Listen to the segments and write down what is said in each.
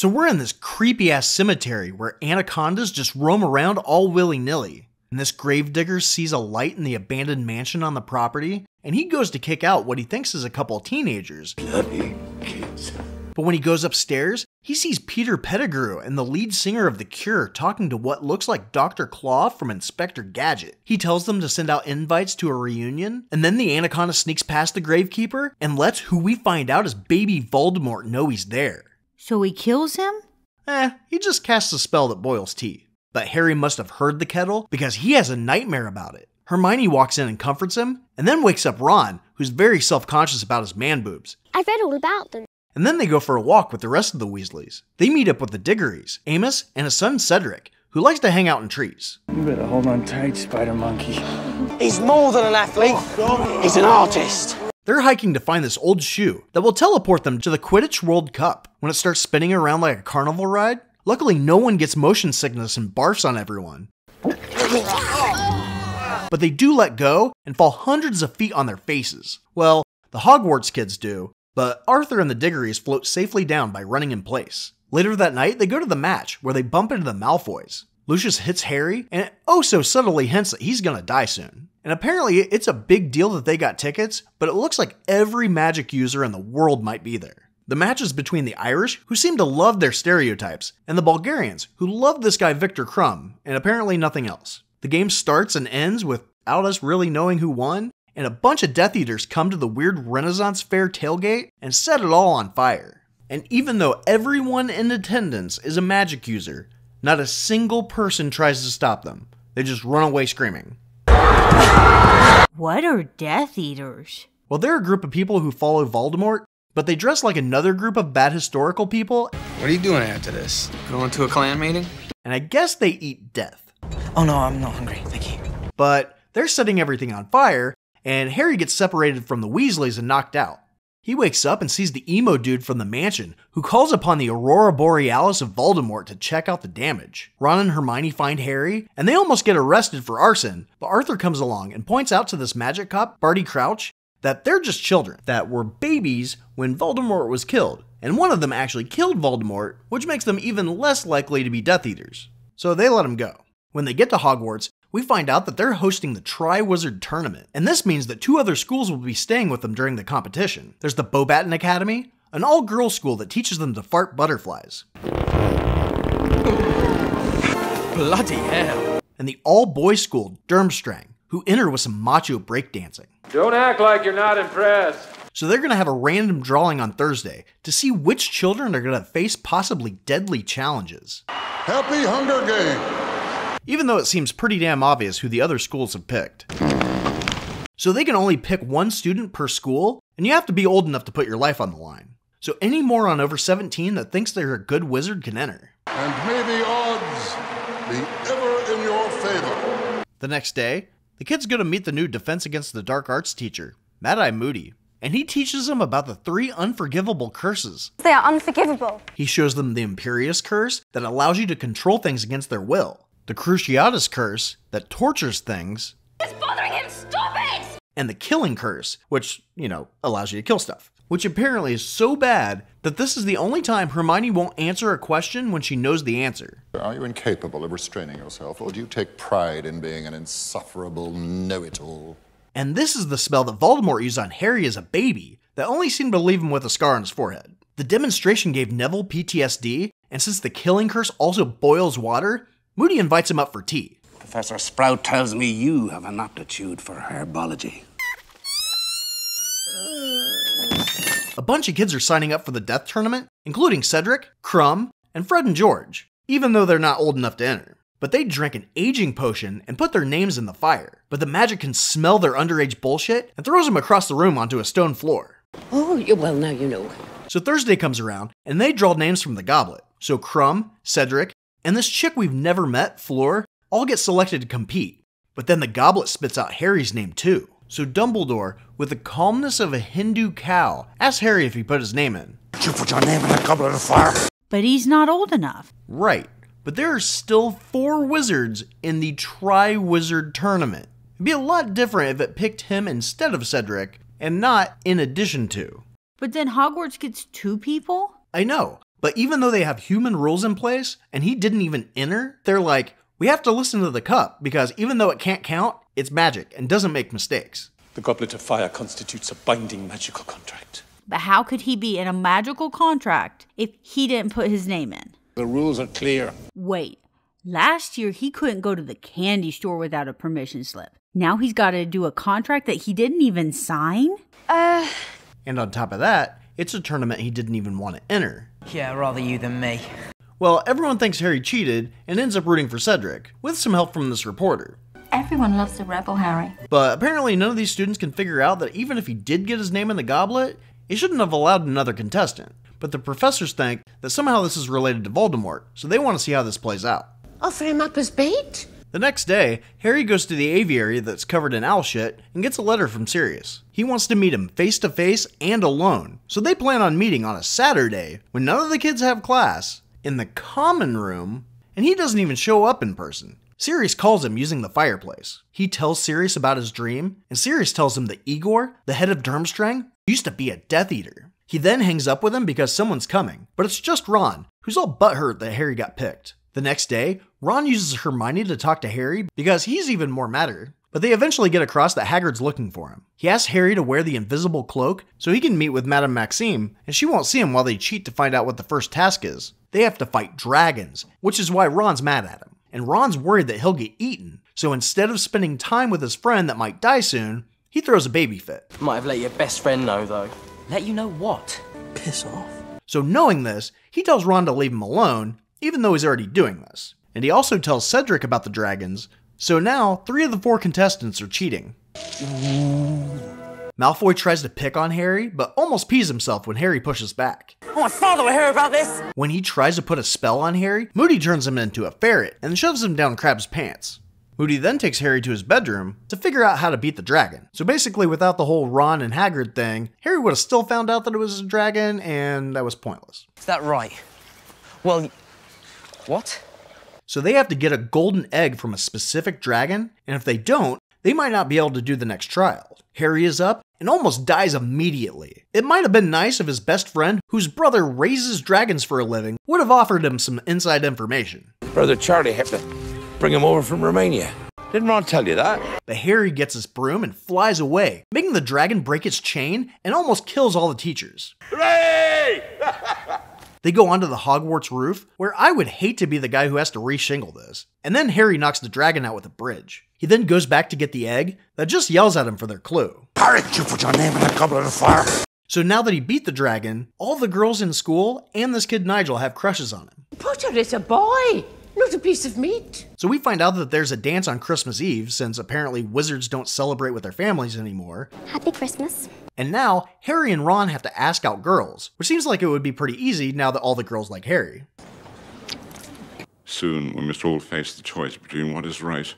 So we're in this creepy-ass cemetery where anacondas just roam around all willy-nilly. And this gravedigger sees a light in the abandoned mansion on the property, and he goes to kick out what he thinks is a couple of teenagers. Bloody kids. But when he goes upstairs, he sees Peter Pettigrew and the lead singer of The Cure talking to what looks like Dr. Claw from Inspector Gadget. He tells them to send out invites to a reunion, and then the anaconda sneaks past the gravekeeper and lets who we find out is baby Voldemort know he's there. So he kills him? He just casts a spell that boils tea. But Harry must have heard the kettle because he has a nightmare about it. Hermione walks in and comforts him, and then wakes up Ron, who's very self-conscious about his man boobs. I read all about them. And then they go for a walk with the rest of the Weasleys. They meet up with the Diggorys, Amos, and his son Cedric, who likes to hang out in trees. You better hold on tight, Spider Monkey. He's more than an athlete. Oh, he's an artist. They're hiking to find this old shoe that will teleport them to the Quidditch World Cup when it starts spinning around like a carnival ride. Luckily, no one gets motion sickness and barfs on everyone. But they do let go and fall hundreds of feet on their faces. Well, the Hogwarts kids do. But Arthur and the Diggorys float safely down by running in place. Later that night, they go to the match, where they bump into the Malfoys. Lucius hits Harry, and oh so subtly hints that he's gonna die soon. And apparently, it's a big deal that they got tickets, but it looks like every magic user in the world might be there. The match is between the Irish, who seem to love their stereotypes, and the Bulgarians, who love this guy Viktor Krum, and apparently nothing else. The game starts and ends without us really knowing who won, and a bunch of Death Eaters come to the weird Renaissance Fair tailgate and set it all on fire. And even though everyone in attendance is a magic user, not a single person tries to stop them. They just run away screaming. What are Death Eaters? Well, they're a group of people who follow Voldemort, but they dress like another group of bad historical people. What are you doing after this? Going to a clan meeting? And I guess they eat death. Oh no, I'm not hungry, thank you. But they're setting everything on fire, and Harry gets separated from the Weasleys and knocked out. He wakes up and sees the emo dude from the mansion, who calls upon the Aurora Borealis of Voldemort to check out the damage. Ron and Hermione find Harry, and they almost get arrested for arson, but Arthur comes along and points out to this magic cop, Barty Crouch, that they're just children, that were babies when Voldemort was killed, and one of them actually killed Voldemort, which makes them even less likely to be Death Eaters. So they let him go. When they get to Hogwarts, we find out that they're hosting the Triwizard Tournament, and this means that two other schools will be staying with them during the competition. There's the Bobaton Academy, an all-girls school that teaches them to fart butterflies. Bloody hell. And the all-boys school, Durmstrang, who enter with some macho breakdancing. Don't act like you're not impressed. So they're going to have a random drawing on Thursday to see which children are going to face possibly deadly challenges. Happy Hunger Games. Even though it seems pretty damn obvious who the other schools have picked. So they can only pick one student per school, and you have to be old enough to put your life on the line. So any moron over 17 that thinks they're a good wizard can enter. And may the odds be ever in your favor. The next day, the kids go to meet the new Defense Against the Dark Arts teacher, Mad-Eye Moody, and he teaches them about the three unforgivable curses. They are unforgivable. He shows them the Imperious Curse that allows you to control things against their will. The Cruciatus Curse, that tortures things. It's bothering him, stop it! And the Killing Curse, which, you know, allows you to kill stuff. Which apparently is so bad that this is the only time Hermione won't answer a question when she knows the answer. Are you incapable of restraining yourself, or do you take pride in being an insufferable know-it-all? And this is the spell that Voldemort used on Harry as a baby, that only seemed to leave him with a scar on his forehead. The demonstration gave Neville PTSD, and since the Killing Curse also boils water, Moody invites him up for tea. Professor Sprout tells me you have an aptitude for herbology. A bunch of kids are signing up for the death tournament, including Cedric, Krum, and Fred and George, even though they're not old enough to enter. But they drink an aging potion and put their names in the fire. But the magic can smell their underage bullshit and throws them across the room onto a stone floor. Oh, well, now you know. So Thursday comes around, and they draw names from the goblet. So Krum, Cedric, and this chick we've never met, Fleur, all get selected to compete. But then the goblet spits out Harry's name too. So Dumbledore, with the calmness of a Hindu cow, asks Harry if he put his name in. Did you put your name in the Goblet of Fire? But he's not old enough. Right, but there are still four wizards in the Triwizard Tournament. It'd be a lot different if it picked him instead of Cedric, and not in addition to. But then Hogwarts gets two people? I know. But even though they have human rules in place and he didn't even enter, they're like, we have to listen to the cup because even though it can't count, it's magic and doesn't make mistakes. The Goblet of Fire constitutes a binding magical contract. But how could he be in a magical contract if he didn't put his name in? The rules are clear. Wait, last year he couldn't go to the candy store without a permission slip. Now he's got to do a contract that he didn't even sign? And on top of that, it's a tournament he didn't even want to enter. Yeah, rather you than me. Well, everyone thinks Harry cheated and ends up rooting for Cedric, with some help from this reporter. Everyone loves the rebel, Harry. But apparently none of these students can figure out that even if he did get his name in the goblet, he shouldn't have allowed another contestant. But the professors think that somehow this is related to Voldemort, so they want to see how this plays out. Offer him up as bait? The next day, Harry goes to the aviary that's covered in owl shit and gets a letter from Sirius. He wants to meet him face to face and alone, so they plan on meeting on a Saturday when none of the kids have class in the common room, and he doesn't even show up in person. Sirius calls him using the fireplace. He tells Sirius about his dream, and Sirius tells him that Igor, the head of Durmstrang, used to be a Death Eater. He then hangs up with him because someone's coming, but it's just Ron, who's all butthurt that Harry got picked. The next day, Ron uses Hermione to talk to Harry because he's even more mad at her, but they eventually get across that Hagrid's looking for him. He asks Harry to wear the invisible cloak so he can meet with Madame Maxime, and she won't see him while they cheat to find out what the first task is. They have to fight dragons, which is why Ron's mad at him, and Ron's worried that he'll get eaten, so instead of spending time with his friend that might die soon, he throws a baby fit. Might have let your best friend know, though. Let you know what? Piss off. So knowing this, he tells Ron to leave him alone, even though he's already doing this. And he also tells Cedric about the dragons, so now 3 of the 4 contestants are cheating. Malfoy tries to pick on Harry, but almost pees himself when Harry pushes back. I want to father with Harry about this! When he tries to put a spell on Harry, Moody turns him into a ferret and shoves him down Crabbe's pants. Moody then takes Harry to his bedroom to figure out how to beat the dragon. So basically without the whole Ron and Hagrid thing, Harry would have still found out that it was a dragon and that was pointless. Is that right? Well, what? So they have to get a golden egg from a specific dragon, and if they don't, they might not be able to do the next trial. Harry is up and almost dies immediately. It might have been nice if his best friend, whose brother raises dragons for a living, would have offered him some inside information. Brother Charlie had to bring him over from Romania. Didn't Ron tell you that? But Harry gets his broom and flies away, making the dragon break its chain and almost kills all the teachers. Hooray! They go onto the Hogwarts roof, where I would hate to be the guy who has to reshingle this. And then Harry knocks the dragon out with a bridge. He then goes back to get the egg that just yells at him for their clue. Pirate, you put your name in the Goblet of Fire. So now that he beat the dragon, all the girls in school and this kid Nigel have crushes on him. Potter is a boy, not a piece of meat. So we find out that there's a dance on Christmas Eve, since apparently wizards don't celebrate with their families anymore. Happy Christmas. And now, Harry and Ron have to ask out girls, which seems like it would be pretty easy now that all the girls like Harry. Soon, we must all face the choice between what is right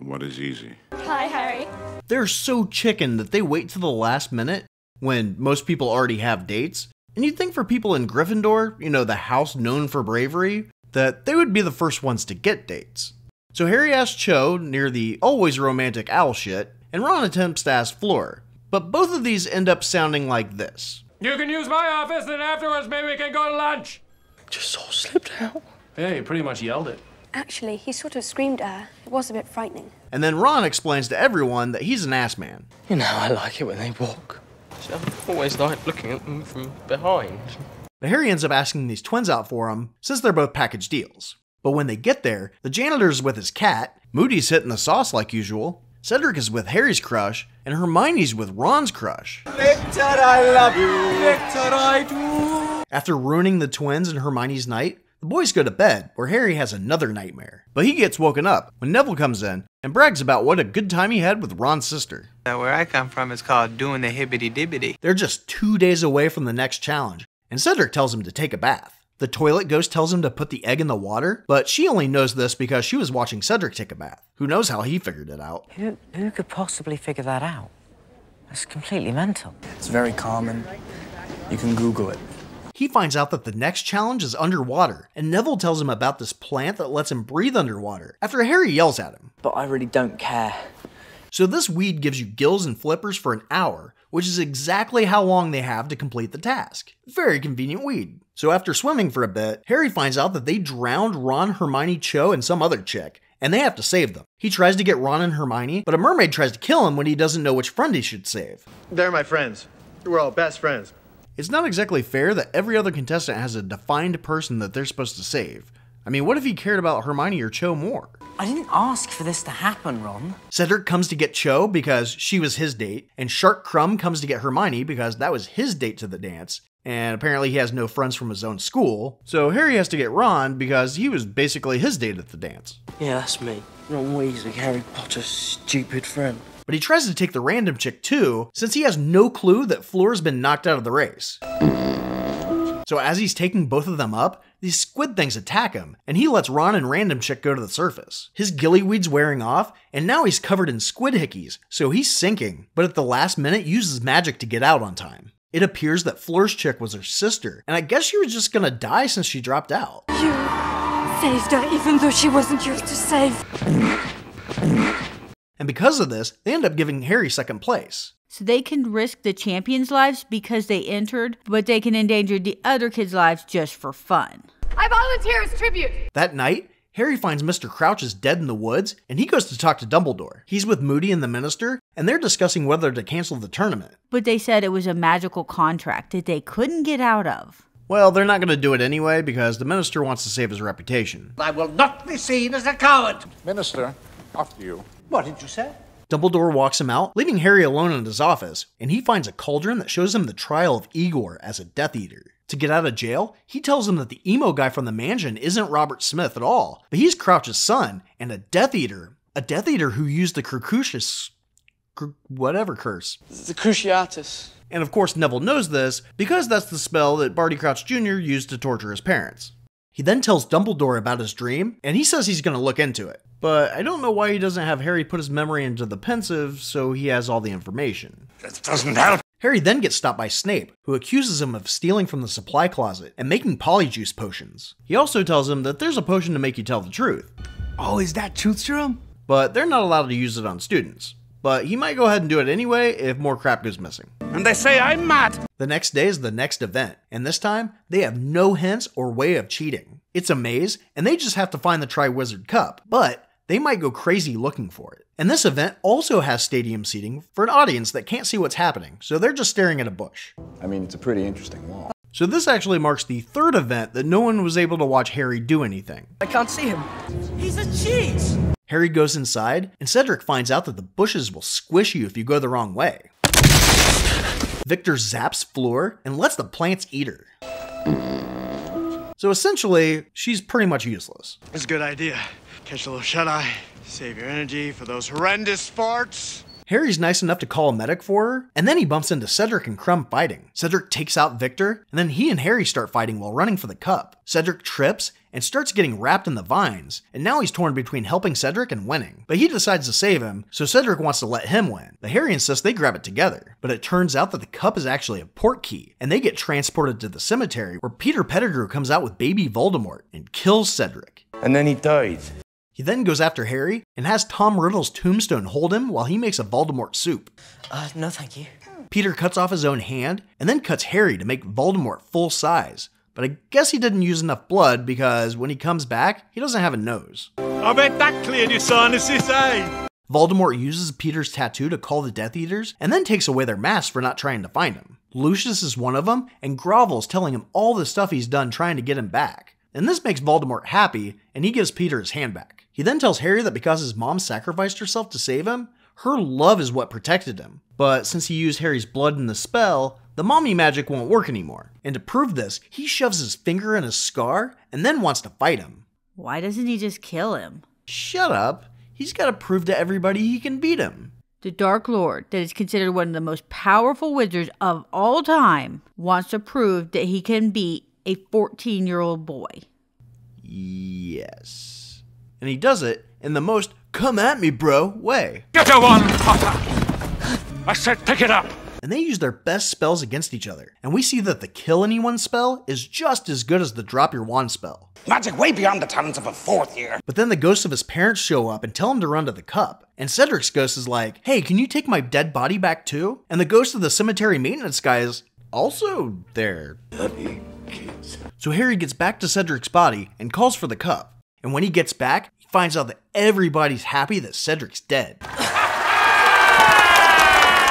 and what is easy. Hi, Harry. They're so chicken that they wait till the last minute, when most people already have dates. And you'd think for people in Gryffindor, you know, the house known for bravery, that they would be the first ones to get dates. So Harry asks Cho near the always romantic owl shit, and Ron attempts to ask Fleur. But both of these end up sounding like this. You can use my office, and afterwards maybe we can go to lunch. Just all slipped out. Yeah, he pretty much yelled it. Actually, he sort of screamed at her. It was a bit frightening. And then Ron explains to everyone that he's an ass man. You know, I like it when they walk. See, I've always liked looking at them from behind. But Harry ends up asking these twins out for him, since they're both package deals. But when they get there, the janitor's with his cat, Moody's hitting the sauce like usual, Cedric is with Harry's crush, and Hermione's with Ron's crush. Victor, I love you. Victor, I do. After ruining the twins and Hermione's night, the boys go to bed, where Harry has another nightmare. But he gets woken up when Neville comes in and brags about what a good time he had with Ron's sister. Now where I come from is called doing the hibbity-dibbity. They're just 2 days away from the next challenge, and Cedric tells him to take a bath. The toilet ghost tells him to put the egg in the water, but she only knows this because she was watching Cedric take a bath. Who knows how he figured it out? Who could possibly figure that out? That's completely mental. It's very common. You can Google it. He finds out that the next challenge is underwater, and Neville tells him about this plant that lets him breathe underwater after Harry yells at him. But I really don't care. So this weed gives you gills and flippers for an hour, which is exactly how long they have to complete the task. Very convenient weed. So after swimming for a bit, Harry finds out that they drowned Ron, Hermione, Cho, and some other chick, and they have to save them. He tries to get Ron and Hermione, but a mermaid tries to kill him when he doesn't know which friend he should save. They're my friends. We're all best friends. It's not exactly fair that every other contestant has a defined person that they're supposed to save. I mean, what if he cared about Hermione or Cho more? I didn't ask for this to happen, Ron. Cedric comes to get Cho because she was his date, and Shark Crumb comes to get Hermione because that was his date to the dance, and apparently he has no friends from his own school, so Harry has to get Ron because he was basically his date at the dance. Yeah, that's me. Ron Weasley, Harry Potter's stupid friend. But he tries to take the random chick too, since he has no clue that Fleur's been knocked out of the race. So as he's taking both of them up, these squid things attack him, and he lets Ron and random chick go to the surface. His gillyweed's wearing off, and now he's covered in squid hickeys, so he's sinking, but at the last minute uses magic to get out on time. It appears that Fleur's chick was her sister, and I guess she was just gonna die since she dropped out. You saved her even though she wasn't yours to save. And because of this, they end up giving Harry second place. So they can risk the champions' lives because they entered, but they can endanger the other kids' lives just for fun. I volunteer as tribute! That night, Harry finds Mr. Crouch is dead in the woods, and he goes to talk to Dumbledore. He's with Moody and the minister, and they're discussing whether to cancel the tournament. But they said it was a magical contract that they couldn't get out of. Well, they're not going to do it anyway because the minister wants to save his reputation. I will not be seen as a coward! Minister, after you. What did you say? Dumbledore walks him out, leaving Harry alone in his office, and he finds a cauldron that shows him the trial of Igor as a Death Eater. To get out of jail, he tells him that the emo guy from the mansion isn't Robert Smith at all, but he's Crouch's son, and a Death Eater who used the Cruciatus... whatever curse. The Cruciatus. And of course Neville knows this, because that's the spell that Barty Crouch Junior used to torture his parents. He then tells Dumbledore about his dream, and he says he's going to look into it. But I don't know why he doesn't have Harry put his memory into the pensive so he has all the information. That doesn't help. Harry then gets stopped by Snape, who accuses him of stealing from the supply closet and making polyjuice potions. He also tells him that there's a potion to make you tell the truth. Oh, is that truth serum? But they're not allowed to use it on students. But he might go ahead and do it anyway if more crap goes missing. And they say I'm mad! The next day is the next event, and this time, they have no hints or way of cheating. It's a maze, and they just have to find the Triwizard Cup, but they might go crazy looking for it. And this event also has stadium seating for an audience that can't see what's happening, so they're just staring at a bush. I mean, it's a pretty interesting wall. So this actually marks the third event that no one was able to watch Harry do anything. I can't see him. He's a cheat! Harry goes inside, and Cedric finds out that the bushes will squish you if you go the wrong way. Viktor zaps Fleur and lets the plants eat her. So essentially, she's pretty much useless. It's a good idea. Catch a little shut-eye, save your energy for those horrendous farts. Harry's nice enough to call a medic for her, and then he bumps into Cedric and Krum fighting. Cedric takes out Viktor, and then he and Harry start fighting while running for the cup. Cedric trips and starts getting wrapped in the vines, and now he's torn between helping Cedric and winning. But he decides to save him, so Cedric wants to let him win. But Harry insists they grab it together. But it turns out that the cup is actually a portkey, and they get transported to the cemetery where Peter Pettigrew comes out with baby Voldemort and kills Cedric. And then he died. He then goes after Harry and has Tom Riddle's tombstone hold him while he makes a Voldemort soup. No thank you. Peter cuts off his own hand and then cuts Harry to make Voldemort full size, but I guess he didn't use enough blood because when he comes back, he doesn't have a nose. I bet that cleared your sinuses, eh? Voldemort uses Peter's tattoo to call the Death Eaters and then takes away their masks for not trying to find him. Lucius is one of them and grovels telling him all the stuff he's done trying to get him back. And this makes Voldemort happy and he gives Peter his hand back. He then tells Harry that because his mom sacrificed herself to save him, her love is what protected him. But since he used Harry's blood in the spell, the mommy magic won't work anymore. And to prove this, he shoves his finger in his scar and then wants to fight him. Why doesn't he just kill him? Shut up. He's got to prove to everybody he can beat him. The Dark Lord, that is considered one of the most powerful wizards of all time, wants to prove that he can beat a 14-year-old boy. Yes. And he does it in the most come-at-me-bro way. Get a one, Potter! I said pick it up! and they use their best spells against each other. And we see that the kill anyone spell is just as good as the drop your wand spell. Magic way beyond the talents of a fourth year. But then the ghosts of his parents show up and tell him to run to the cup. And Cedric's ghost is like, hey, can you take my dead body back too? And the ghost of the cemetery maintenance guy is also there. Bloody kids. So Harry gets back to Cedric's body and calls for the cup. And when he gets back, he finds out that everybody's happy that Cedric's dead.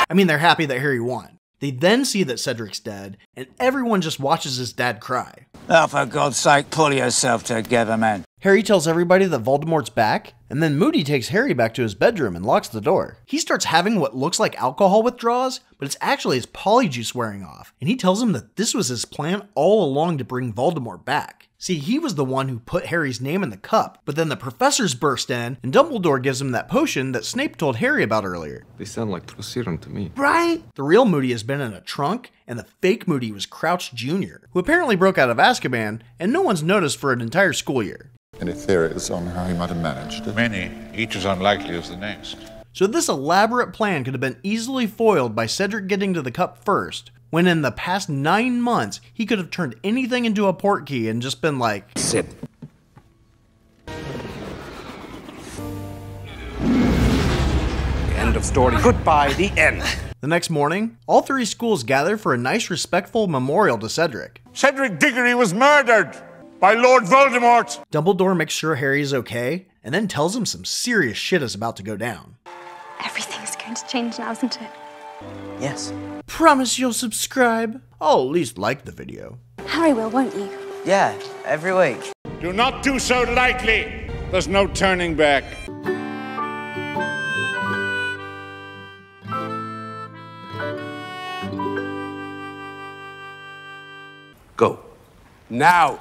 I mean, they're happy that Harry won. They then see that Cedric's dead, and everyone just watches his dad cry. Oh, for God's sake, pull yourself together, man. Harry tells everybody that Voldemort's back, and then Moody takes Harry back to his bedroom and locks the door. He starts having what looks like alcohol withdrawals, but it's actually his polyjuice wearing off, and he tells him that this was his plan all along to bring Voldemort back. See, he was the one who put Harry's name in the cup, but then the professors burst in, and Dumbledore gives him that potion that Snape told Harry about earlier. They sound like true serum to me. Right? The real Moody has been in a trunk, and the fake Moody was Crouch Junior, who apparently broke out of Azkaban, and no one's noticed for an entire school year. Any theories on how he might have managed it? Many, each as unlikely as the next. So this elaborate plan could have been easily foiled by Cedric getting to the cup first, when in the past 9 months, he could have turned anything into a portkey and just been like, sip. End of story. Goodbye, the end. The next morning, all three schools gather for a nice, respectful memorial to Cedric. Cedric Diggory was murdered! By Lord Voldemort! Dumbledore makes sure Harry is okay, and then tells him some serious shit is about to go down. Everything's going to change now, isn't it? Yes. Promise you'll subscribe. I'll at least like the video. Harry will, won't you? Yeah, every week. Do not do so lightly. There's no turning back. Go. Now.